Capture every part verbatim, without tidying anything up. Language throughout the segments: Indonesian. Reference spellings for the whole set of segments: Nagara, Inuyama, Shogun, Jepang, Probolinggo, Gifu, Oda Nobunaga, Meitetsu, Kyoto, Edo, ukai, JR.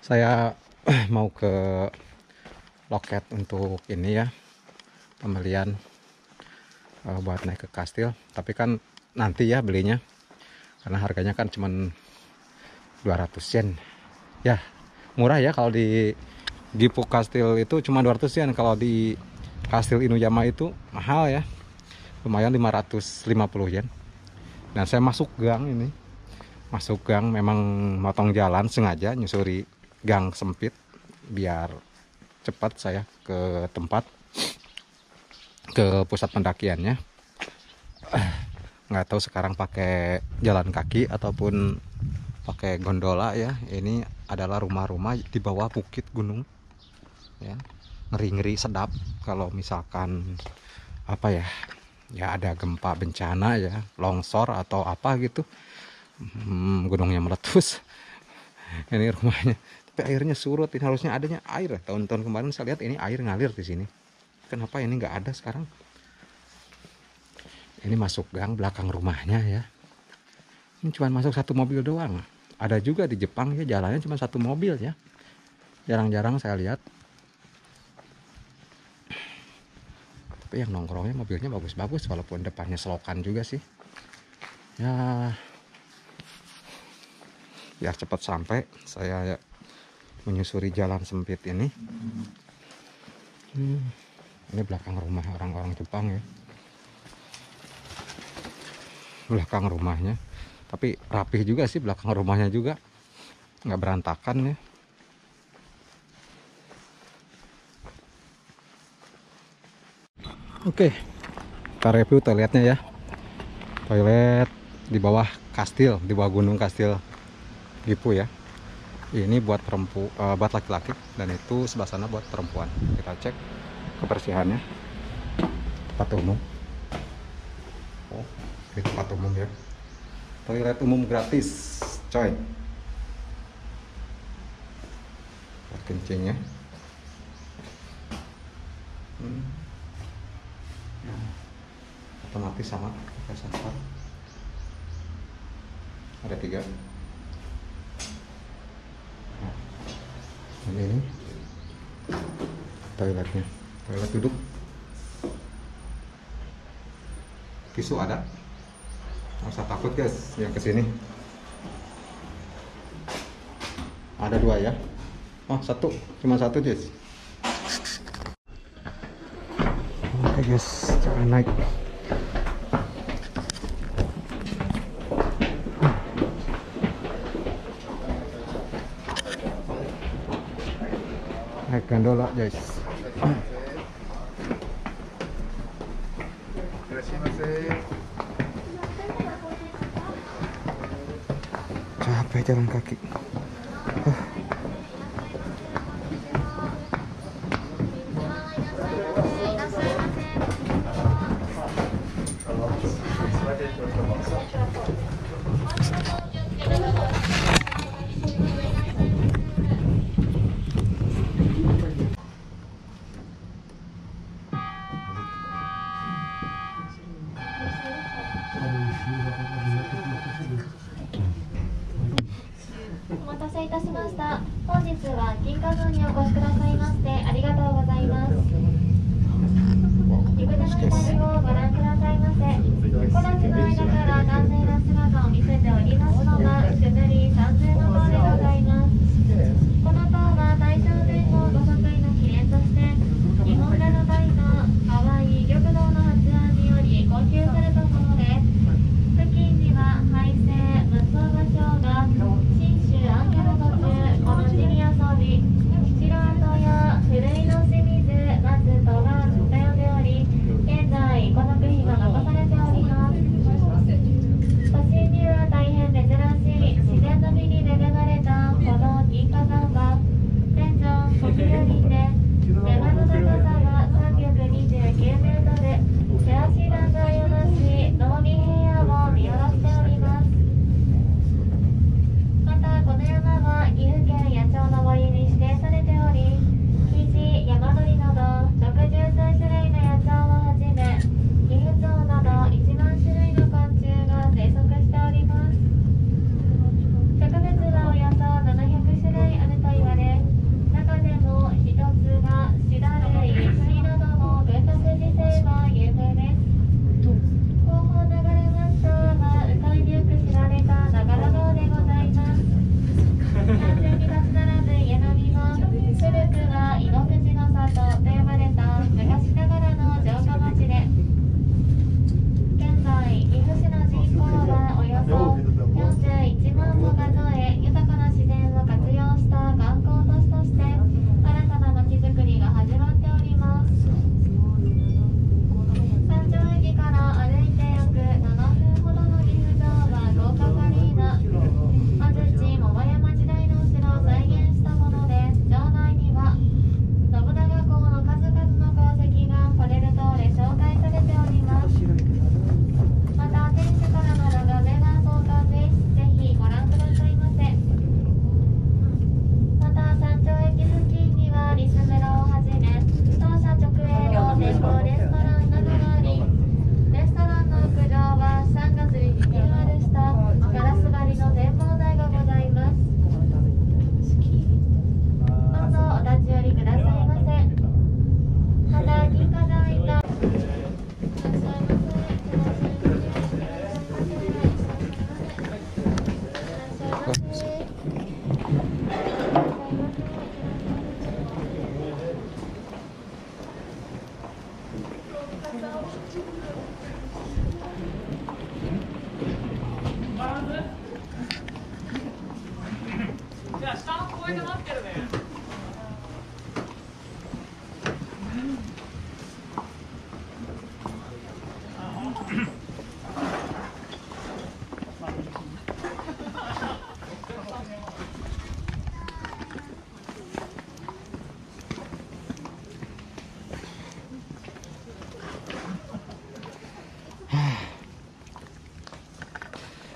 Saya mau ke loket untuk ini ya, pembelian uh, buat naik ke kastil, tapi kan nanti ya belinya, karena harganya kan cuman dua ratus yen ya, murah ya. Kalau di Gifu kastil itu cuma dua ratus yen, kalau di kastil Inuyama itu mahal ya, lumayan lima ratus lima puluh yen. Dan saya masuk gang ini, masuk gang memang motong jalan, sengaja nyusuri gang sempit biar cepat saya ke tempat, ke pusat pendakiannya. Nggak tahu sekarang pakai jalan kaki ataupun pakai gondola ya. Ini adalah rumah-rumah di bawah bukit gunung ya, ngeri-ngeri sedap kalau misalkan apa ya, ya ada gempa bencana ya, longsor atau apa gitu, hmm, gunungnya meletus. Ini rumahnya, tapi airnya surut. Ini harusnya adanya air. Tahun-tahun kemarin saya lihat ini air ngalir di sini. Kenapa ini nggak ada sekarang? Ini masuk gang belakang rumahnya ya. Ini cuma masuk satu mobil doang. Ada juga di Jepang ya, jalannya cuma satu mobil ya. Jarang-jarang saya lihat. Tapi yang nongkrongnya mobilnya bagus-bagus, walaupun depannya selokan juga sih. Ya, biar cepat sampai, saya menyusuri jalan sempit ini. Hmm, ini belakang rumah orang-orang Jepang ya, belakang rumahnya. Tapi rapih juga sih belakang rumahnya juga, nggak berantakan ya. Oke, kita review toiletnya ya. Toilet di bawah kastil, di bawah gunung kastil Gifu ya. Ini buat perempu, uh, buat laki-laki, dan itu sebelah sana buat perempuan. Kita cek kebersihannya. Tempat umum. Oh, ini tempat umum ya. Toilet umum gratis, coy. Buat kencingnya. Hmm. Nah, otomatis sama kayak sampah. Ada tiga. Ini toiletnya, toilet duduk, tisu ada, nggak usah takut guys yang kesini. Ada dua ya, oh satu, cuma satu guys. Oke guys, coba naik. Naik gondola guys. Capek jalan kaki. Uh. Ini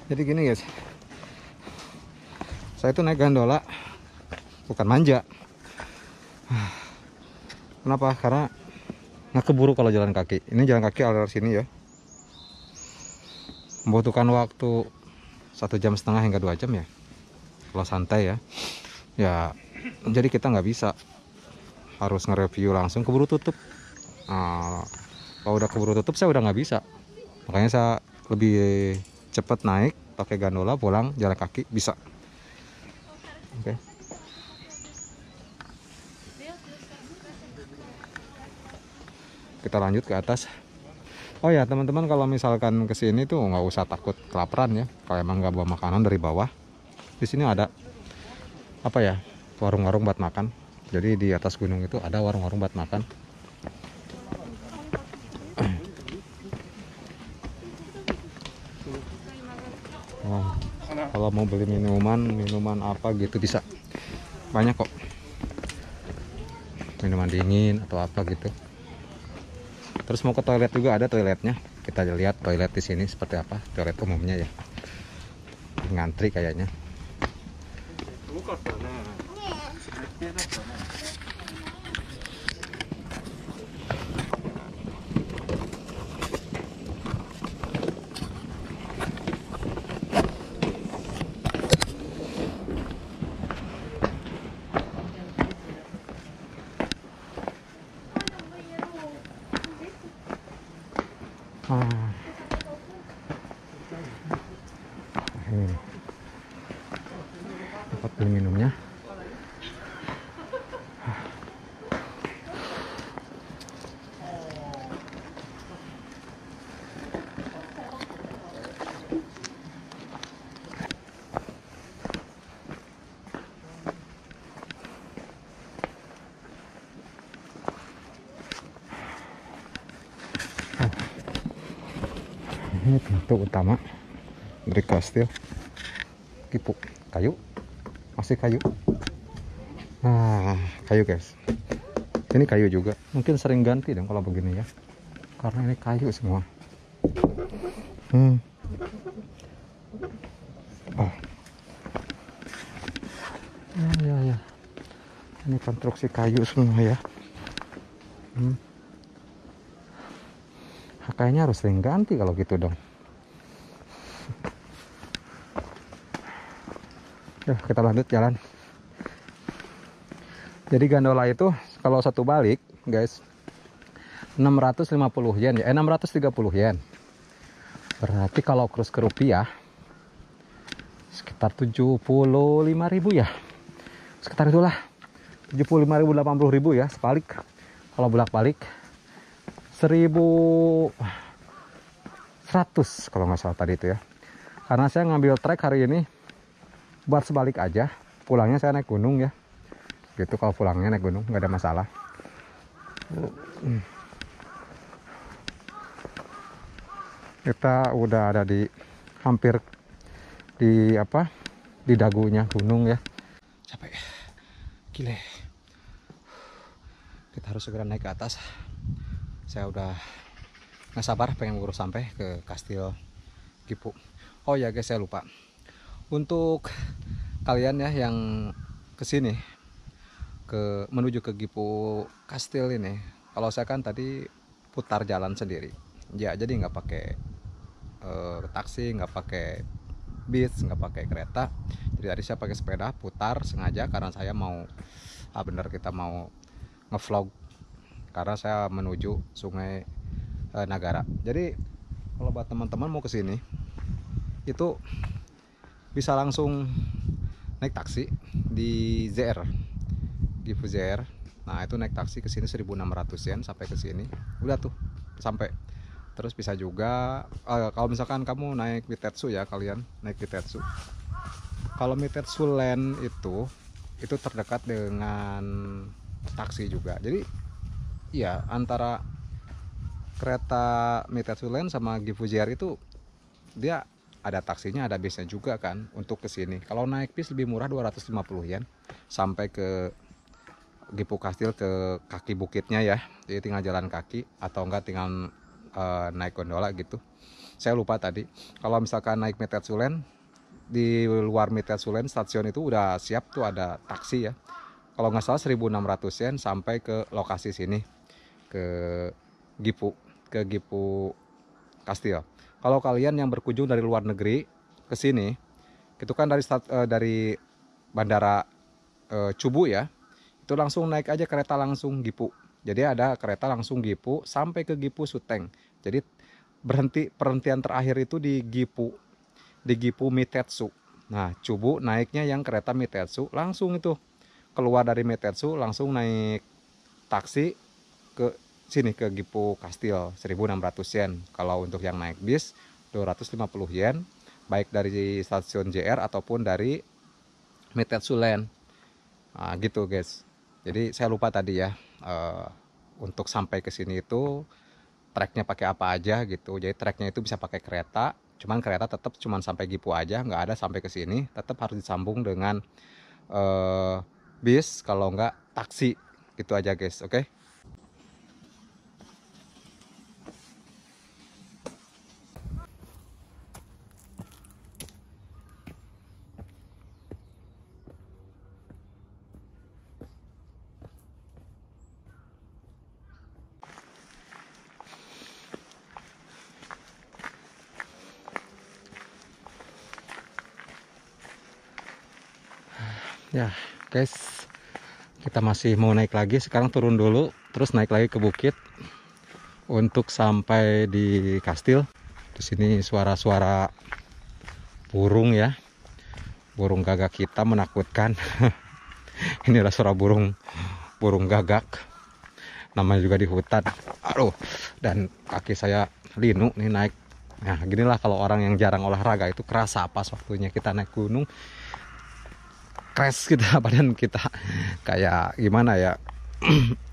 Jadi gini guys, saya itu naik gondola bukan manja. Kenapa? Karena nggak keburu kalau jalan kaki. Ini jalan kaki aliran sini ya, membutuhkan waktu satu jam setengah hingga dua jam ya. Kalau santai ya, ya jadi kita nggak bisa, harus nge-review langsung keburu tutup. Nah, kalau udah keburu tutup saya udah nggak bisa, makanya saya lebih cepat naik pakai gondola, pulang jalan kaki bisa. Oke. Okay. Kita lanjut ke atas. Oh ya teman-teman, kalau misalkan kesini tuh nggak usah takut kelaparan ya. Kalau emang nggak bawa makanan dari bawah, di sini ada apa ya, warung-warung buat makan. Jadi di atas gunung itu ada warung-warung buat makan. Kalau mau beli minuman, minuman apa gitu bisa, banyak kok, minuman dingin atau apa gitu. Terus mau ke toilet juga ada toiletnya, kita lihat toilet di sini seperti apa, toilet umumnya ya, ngantri kayaknya. Ini pintu utama dari kastil Gifu. Kayu, masih kayu. Nah, kayu guys. Ini kayu juga. Mungkin sering ganti dong kalau begini ya, karena ini kayu semua. Hmm. Oh. Ya, ya, ya. Ini konstruksi kayu semua ya. Hmm. Kayaknya harus sering ganti kalau gitu dong. Duh, kita lanjut jalan. Jadi gandola itu kalau satu balik guys enam ratus lima puluh yen ya, eh, enam ratus tiga puluh yen. Berarti kalau kurs ke rupiah sekitar tujuh puluh lima ribu ya, sekitar itulah, tujuh puluh lima ribu delapan puluh ribu ya sebalik. Kalau bolak-balik seribu seratus kalau nggak salah tadi itu ya. Karena saya ngambil trek hari ini buat sebalik aja, pulangnya saya naik gunung ya. Gitu, kalau pulangnya naik gunung nggak ada masalah. Kita udah ada di hampir di apa? Di dagunya gunung ya. Capek. Gile. Kita harus segera naik ke atas. Saya udah nggak sabar pengen ngurus sampai ke kastil Gifu. Oh ya guys, saya lupa, untuk kalian ya yang kesini ke menuju ke Gifu kastil ini, kalau saya kan tadi putar jalan sendiri ya, jadi nggak pakai eh, taksi, nggak pakai bis, nggak pakai kereta. Jadi tadi saya pakai sepeda putar sengaja karena saya mau ah bener kita mau ngevlog, karena saya menuju sungai e, Nagara. Jadi kalau buat teman-teman mau kesini itu bisa langsung naik taksi di Z R, Gifu Z R. Nah itu naik taksi kesini seribu enam ratus yen sampai kesini, udah tuh sampai. Terus bisa juga e, kalau misalkan kamu naik Meitetsu ya, kalian naik Meitetsu Kalau Meitetsu Land itu itu terdekat dengan taksi juga. Jadi ya antara kereta Meitetsu Land sama Gifu J R itu dia ada taksinya, ada bisnya juga kan untuk ke sini. Kalau naik bis lebih murah dua ratus lima puluh yen sampai ke Gifu Kastil, ke kaki bukitnya ya. Jadi tinggal jalan kaki atau enggak tinggal uh, naik gondola gitu. Saya lupa tadi. Kalau misalkan naik Meitetsu Land, di luar Meitetsu Land stasiun itu udah siap tuh ada taksi ya. Kalau nggak salah seribu enam ratus yen sampai ke lokasi sini, ke Gifu, ke Gifu Kastil. Kalau kalian yang berkunjung dari luar negeri ke sini, itu kan dari dari bandara Chubu ya, itu langsung naik aja kereta langsung Gifu. Jadi ada kereta langsung Gifu sampai ke Gifu Suteng. Jadi berhenti perhentian terakhir itu di Gifu. Di Gifu Meitetsu. Nah, Chubu naiknya yang kereta Meitetsu, langsung itu keluar dari Meitetsu langsung naik taksi ke sini, ke Gifu Kastil seribu enam ratus yen. Kalau untuk yang naik bis dua ratus lima puluh yen, baik dari stasiun J R ataupun dari Meitetsu Land. Nah, gitu guys. Jadi saya lupa tadi ya, uh, untuk sampai ke sini itu treknya pakai apa aja gitu. Jadi treknya itu bisa pakai kereta. Cuman kereta tetap cuman sampai Gifu aja, nggak ada sampai ke sini. Tetap harus disambung dengan uh, bis, kalau nggak taksi. Itu aja guys, oke? Okay? Ya guys, kita masih mau naik lagi. Sekarang turun dulu, terus naik lagi ke bukit untuk sampai di kastil. Di sini suara-suara burung ya, burung gagak hitam menakutkan. Ini adalah suara burung burung gagak, namanya juga di hutan. Aduh, dan kaki saya linu nih naik. Nah, ginilah kalau orang yang jarang olahraga, itu kerasa pas waktunya kita naik gunung. Crash kita, badan kita kayak gimana ya,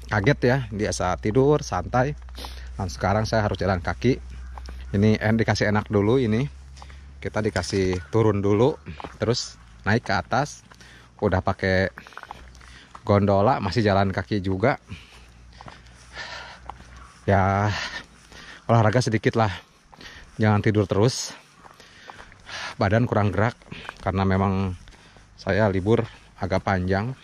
kaget ya. Biasa tidur santai, dan sekarang saya harus jalan kaki. Ini eh, dikasih enak dulu, ini kita dikasih turun dulu, terus naik ke atas. Udah pakai gondola, masih jalan kaki juga. Ya olahraga sedikit lah, jangan tidur terus. Badan kurang gerak karena memang saya libur agak panjang,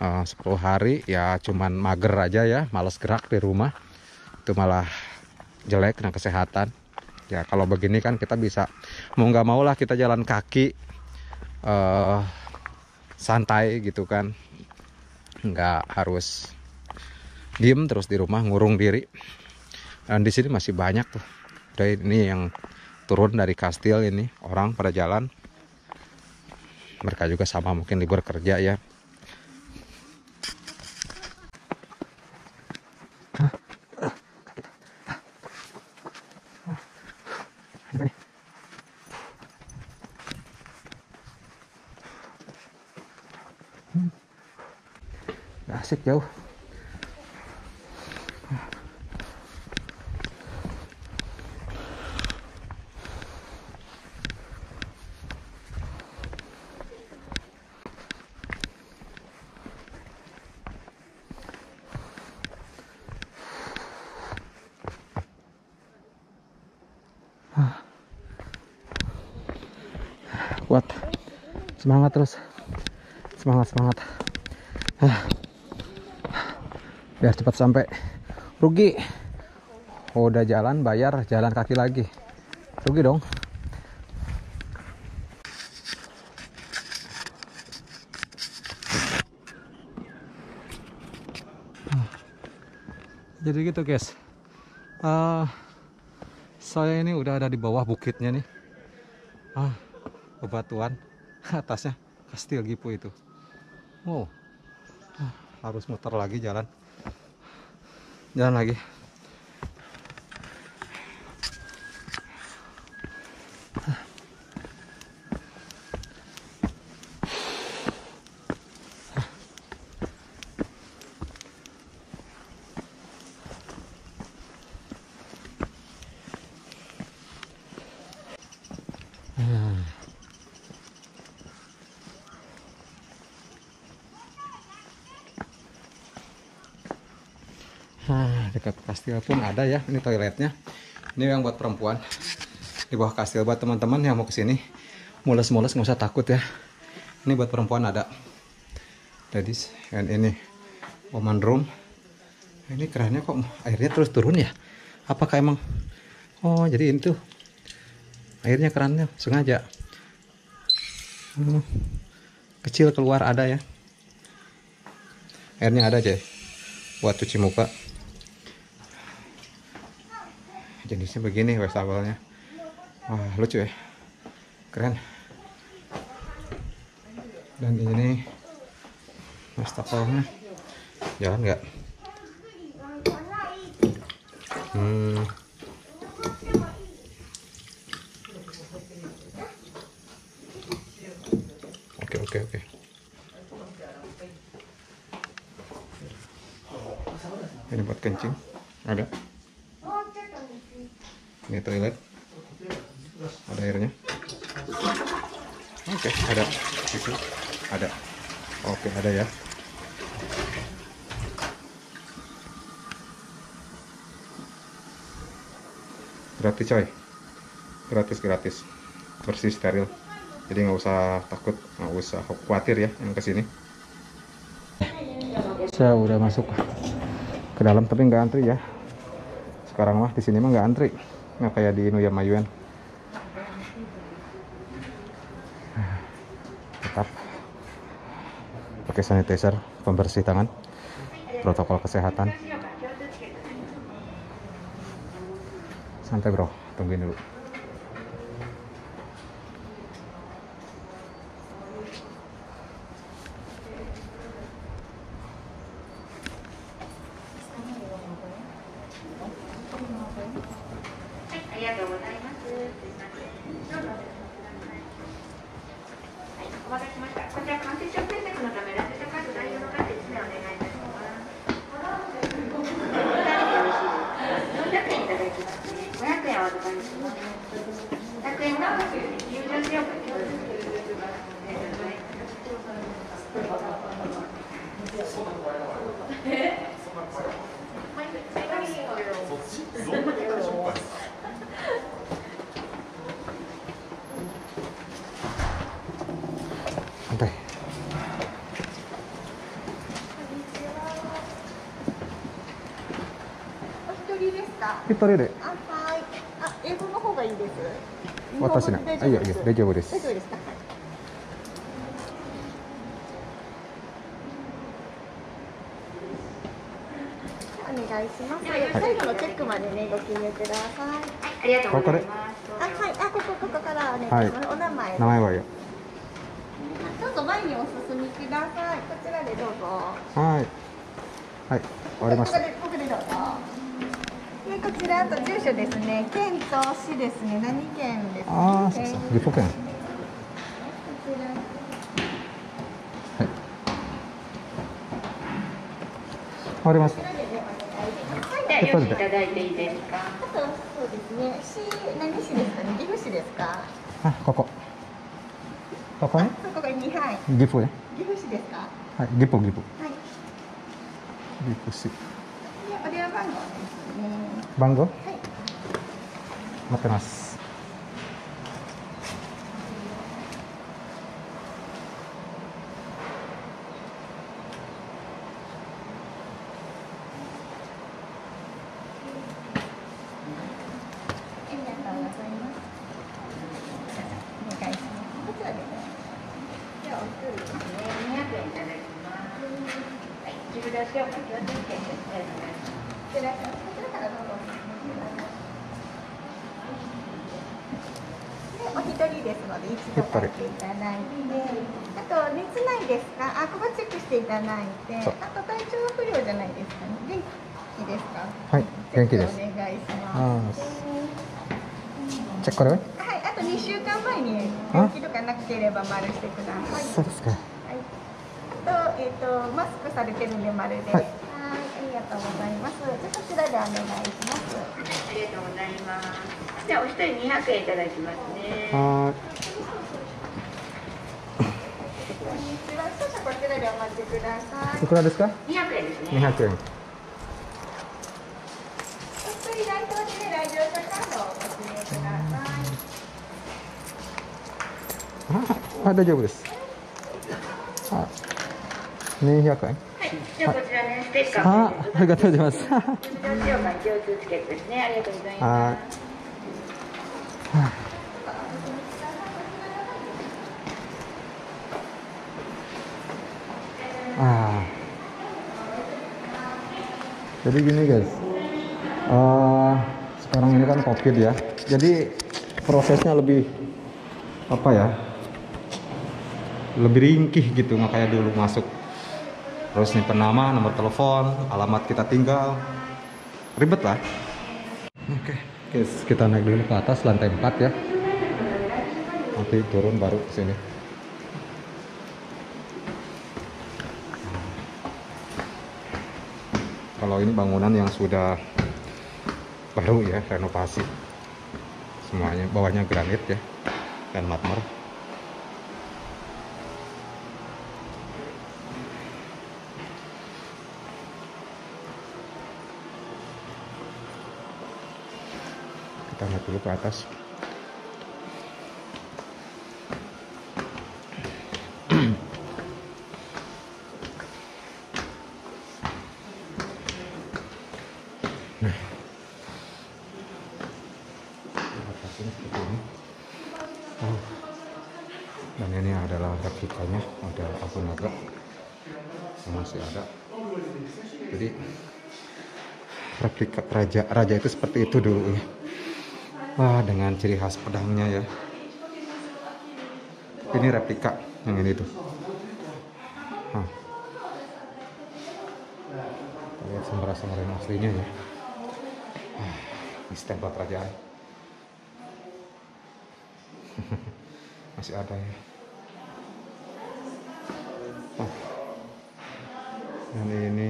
uh, sepuluh hari ya, cuman mager aja ya, males gerak di rumah. Itu malah jelek nah kesehatan. Ya kalau begini kan kita bisa, mau nggak mau lah kita jalan kaki, uh, santai gitu kan. Nggak harus diem terus di rumah ngurung diri. Dan di sini masih banyak tuh. Udah ini yang turun dari kastil ini, orang pada jalan. Mereka juga sama mungkin libur kerja ya. Asik jauh. Kuat, semangat terus, semangat semangat, biar cepat sampai. Rugi, udah jalan bayar, jalan kaki lagi, rugi dong. Jadi gitu guys, uh, saya ini udah ada di bawah bukitnya nih. Ah, bebatuan, atasnya kastil Gifu itu. Wow, ah, harus muter lagi jalan, jalan lagi. dekat kastil pun ada ya. Ini toiletnya. Ini yang buat perempuan. Di bawah kastil buat teman-teman yang mau kesini. Mules-mules nggak usah takut ya. Ini buat perempuan ada. Ladies. Dan ini woman room. Ini kerannya kok airnya terus turun ya? Apakah emang? Oh jadi itu airnya kerannya sengaja. Hmm. Kecil keluar ada ya. Airnya ada aja buat cuci muka. Jenisnya begini wes awalnya. Wah lucu ya, keren. Dan ini wastafelnya jalan nggak? Hmm. Oke oke oke. Ini buat kencing ada. Ini toilet ada airnya. Oke okay, ada itu ada. Oke okay, ada ya. Gratis coy, gratis gratis bersih steril, jadi nggak usah takut, nggak usah khawatir ya yang kesini. Saya udah masuk ke dalam tapi nggak antri ya. Sekarang mah di sini mah nggak antri, nggak kayak di Inuyama Yuen. Tetap pakai sanitizer, pembersih tangan, protokol kesehatan. Santai bro, tungguin dulu. Hitori deh. Ayo, ayo, daijoubu desu. Ah, Gifu ken. Bango? Matemas. Ini はい、大丈夫です。はい、にひゃくえん。じゃあこちらね、ステッカー。あ、ありがとうございます。ありがとうございます。Ah, jadi gini guys, uh, sekarang ini kan COVID ya, jadi prosesnya lebih apa ya? Lebih ringkih gitu, nggak kayak dulu masuk. Terus nih penama, nomor telepon, alamat kita tinggal, ribet lah. Oke, okay, guys, kita naik dulu ke atas lantai empat ya. Nanti turun baru ke sini. Kalau ini bangunan yang sudah baru ya, renovasi. Semuanya bawahnya granit ya dan marmer. Kita naik dulu ke atas. Nah, atasnya seperti ini. Oh, dan ini adalah rakitanya, ada akun naga masih ada. Jadi replika raja raja itu seperti itu dulu ya. Wah, dengan ciri khas pedangnya ya. Ini replika yang ini tuh. Nah, kita lihat sembara-sembara yang aslinya ya. Ah, ini stempel kerajaan. Masih ada ya. Ah, dan ini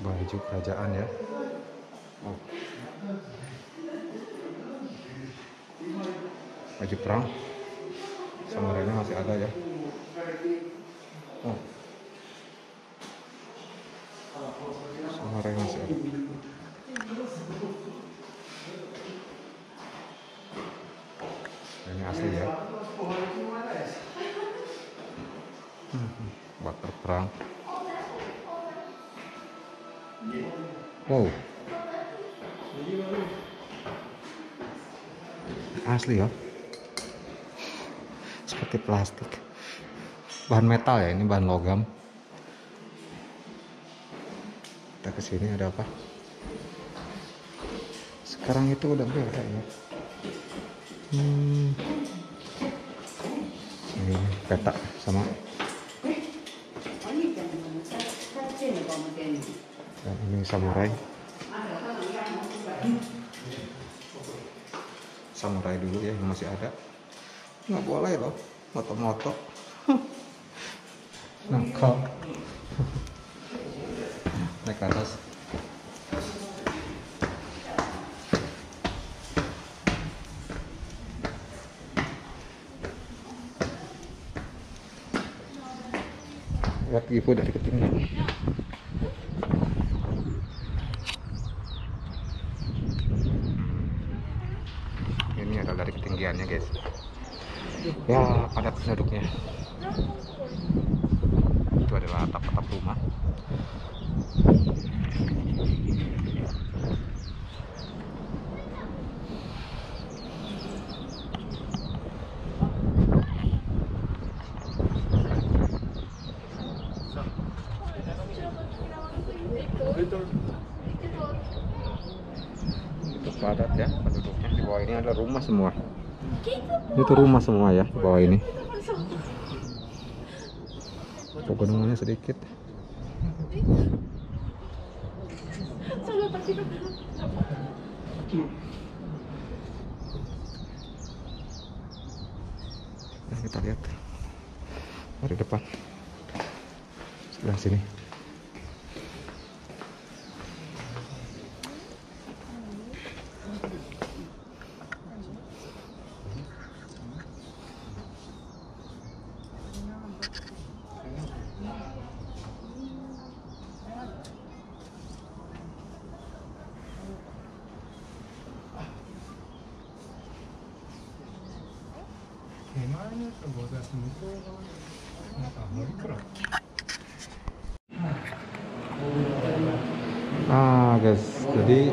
baju kerajaan ya. Oh, baju perang samurainya masih ada ya. Oh, samurai masih ada. Ini asli ya, hmm, buat perang. Wow, asli ya, seperti plastik. Bahan metal ya, ini bahan logam. Kita kesini ada apa? Sekarang itu udah beda ya. Hmm, ini peta sama. Dan ini samurai, samurai dulu ya, yang masih ada. Nggak boleh loh moto-moto. Nah, kok naik ke atas. Lihat Gifu dari ketinggian. Ketinggiannya guys ya, ada penduduknya. Itu adalah atap-atap rumah. Itu padat ya penduduknya. Di bawah ini adalah rumah semua. Itu rumah semua ya di bawah ini. Pegunungannya sedikit. Nah, kita lihat dari depan sebelah sini. Ah guys, jadi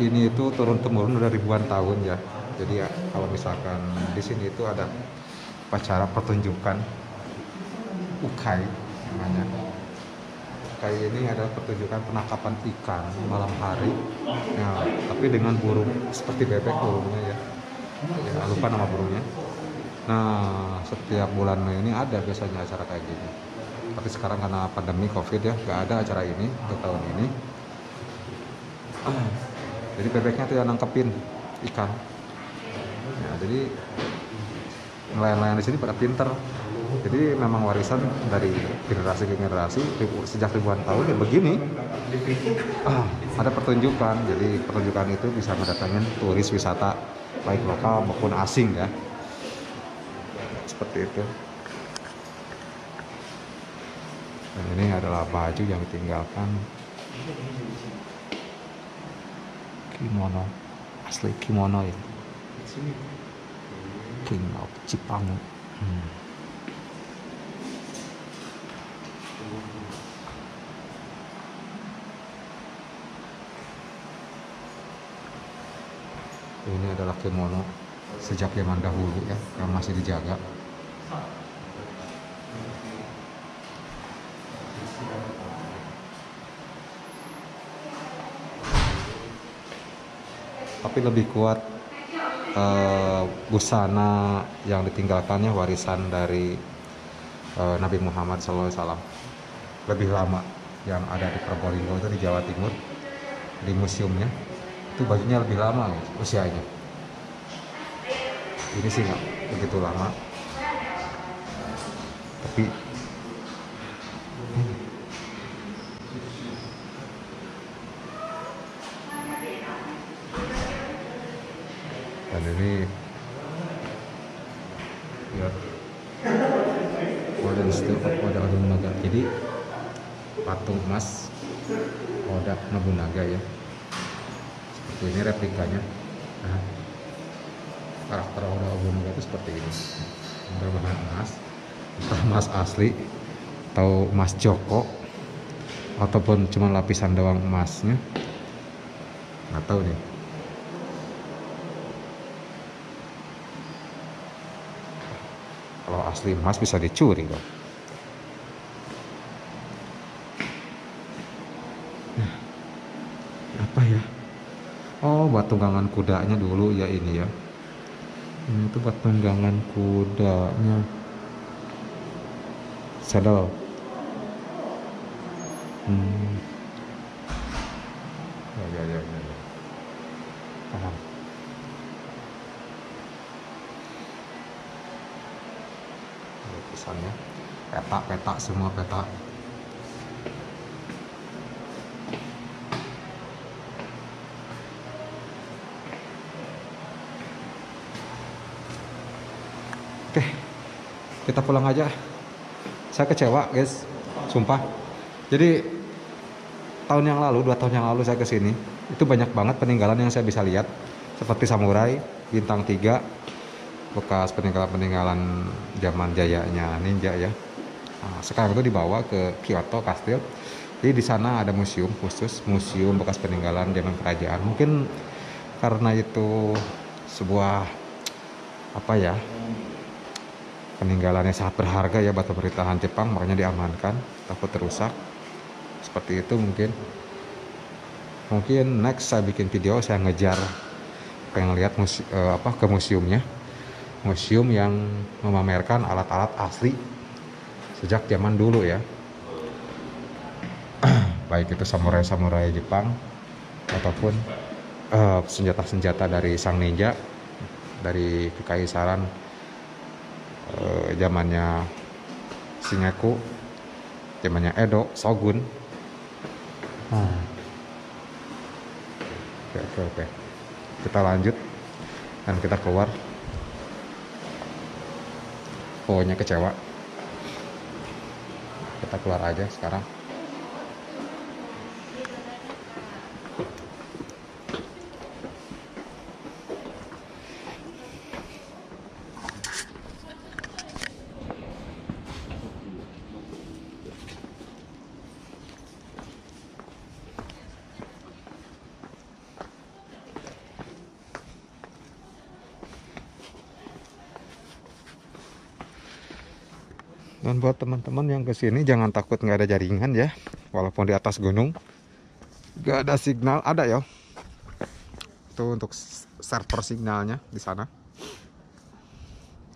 ini itu turun-temurun udah ribuan tahun ya. Jadi kalau misalkan di sini itu ada acara pertunjukan ukai namanya. Ukai ini adalah pertunjukan penangkapan ikan malam hari. Nah, tapi dengan burung seperti bebek burungnya ya. Ya lupa nama burungnya. Nah, setiap bulan Mei ini ada biasanya acara kayak gini. Tapi sekarang karena pandemi Covid ya, nggak ada acara ini untuk tahun ini. Jadi bebeknya tidak nangkepin ikan. Ya, jadi nelayan-nelayan di sini pada pinter. Jadi memang warisan dari generasi ke generasi sejak ribuan tahun ya begini. Ada pertunjukan. Jadi pertunjukan itu bisa mendatangkan turis wisata baik lokal maupun asing ya. Seperti itu. Dan ini adalah baju yang ditinggalkan. Kimono, asli kimono ya. King of Jepang. Hmm. Ini adalah kimono sejak zaman dahulu ya, yang masih dijaga. Tapi lebih kuat uh, busana yang ditinggalkannya warisan dari uh, Nabi Muhammad shallallahu alaihi wasallam lebih lama, yang ada di Probolinggo itu di Jawa Timur di museumnya, itu bajunya lebih lama gitu, usianya. Ini sih nggak begitu lama, tapi hmm. Dan ini ya modern style pada Nobunaga, jadi patung emas Oda Nobunaga ya, seperti ini replikanya. Nah, karakter Oda Nobunaga itu seperti ini, berbahan emas, entah emas asli atau emas joko ataupun cuma lapisan doang emasnya, nggak tahu nih. Kalau asli emas bisa dicuri kok. Nah, apa ya? Oh, buat tunggangan kudanya dulu ya ini ya. Ini tuh buat tunggangan kudanya. Saddle. Hmm. Ya ya ya ya. ya. Paham. Misalnya peta-peta, semua peta. Oke, kita pulang aja. Saya kecewa guys, sumpah. Jadi tahun yang lalu, dua tahun yang lalu saya kesini, itu banyak banget peninggalan yang saya bisa lihat, seperti samurai, bintang tiga, bekas peninggalan-peninggalan zaman jayanya ninja ya. Nah, sekarang itu dibawa ke Kyoto Castle. Jadi di sana ada museum khusus, museum bekas peninggalan zaman kerajaan. Mungkin karena itu sebuah apa ya, peninggalannya sangat berharga ya buat pemerintahan Jepang, makanya diamankan, takut terusak. Seperti itu mungkin. Mungkin next saya bikin video, saya ngejar pengen lihat muse, eh, apa ke museumnya. Museum yang memamerkan alat-alat asli sejak zaman dulu ya, baik itu samurai-samurai Jepang ataupun senjata-senjata uh, dari sang ninja, dari kekaisaran uh, zamannya Shingaku, zamannya Edo, Shogun. hmm. oke oke oke kita lanjut dan kita keluar. Pokoknya kecewa, kita keluar aja sekarang. Dan buat teman-teman yang kesini jangan takut nggak ada jaringan ya, walaupun di atas gunung nggak ada signal, ada ya. Itu untuk server signalnya di sana.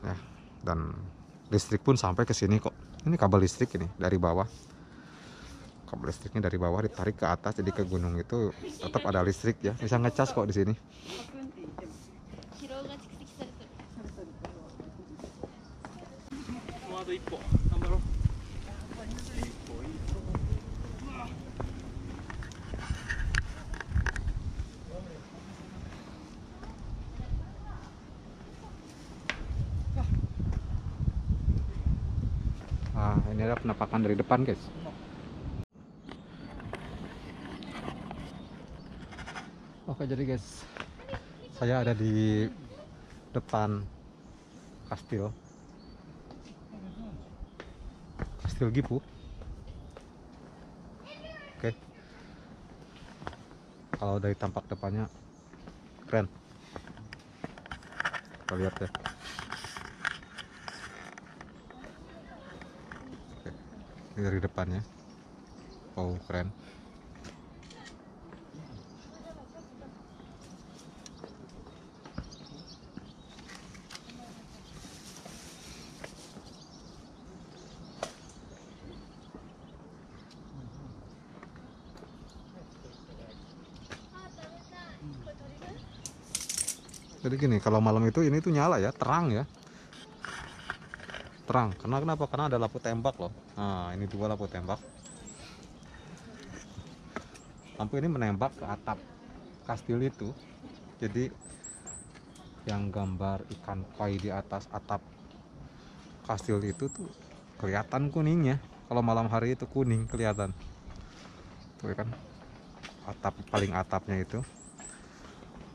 Ya, dan listrik pun sampai ke sini kok. Ini kabel listrik ini dari bawah. Kabel listriknya dari bawah ditarik ke atas, jadi ke gunung itu tetap ada listrik ya. Bisa ngecas kok di sini. Ah, ini adalah penampakan dari depan, guys. Oke, jadi guys, saya ada di depan kastil. Kastil Gifu. Oke, kalau dari tampak depannya keren. Kita lihat ya. Oke, ini dari depannya. Wow, keren. Jadi gini, kalau malam itu ini tuh nyala ya, terang ya, terang. Karena kenapa? Karena ada lampu tembak loh. Nah, ini dua lampu tembak. Lampu ini menembak ke atap kastil itu. Jadi yang gambar ikan koi di atas atap kastil itu tuh kelihatan kuningnya. Kalau malam hari itu kuning kelihatan. Tuh ya kan, atap paling atapnya itu,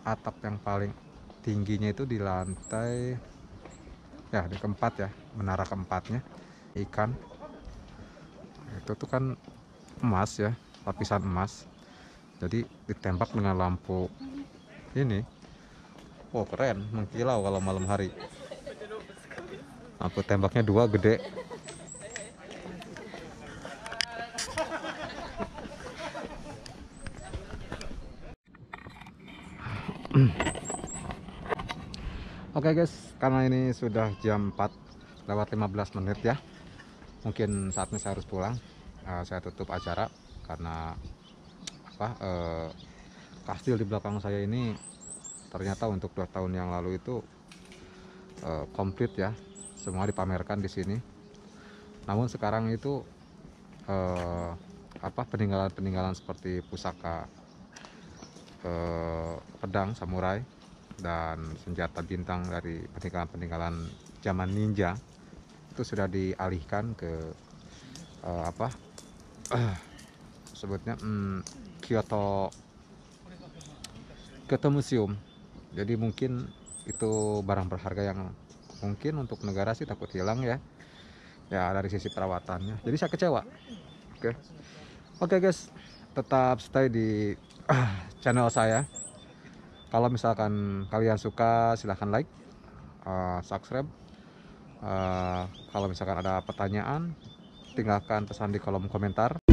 atap yang paling tingginya itu di lantai ya, di keempat ya, menara keempatnya ikan itu tuh kan emas ya, lapisan emas, jadi ditembak dengan lampu ini. Wow, keren, mengkilau kalau malam hari. Lampu tembaknya dua, gede. Oke okay guys, karena ini sudah jam empat lewat lima belas menit ya. Mungkin saatnya saya harus pulang. Uh, saya tutup acara karena apa? Uh, kastil di belakang saya ini ternyata untuk dua tahun yang lalu itu uh, komplit ya. Semua dipamerkan di sini. Namun sekarang itu uh, apa? peninggalan-peninggalan seperti pusaka uh, pedang samurai dan senjata bintang dari peninggalan-peninggalan zaman ninja itu sudah dialihkan ke uh, apa uh, sebutnya um, Kyoto Kyoto Museum. Jadi mungkin itu barang berharga yang mungkin untuk negara sih takut hilang ya, ya dari sisi perawatannya. Jadi saya kecewa. Oke, okay. Oke okay guys, tetap stay di uh, channel saya. Kalau misalkan kalian suka, silahkan like, uh, subscribe. Uh, kalau misalkan ada pertanyaan, tinggalkan pesan di kolom komentar.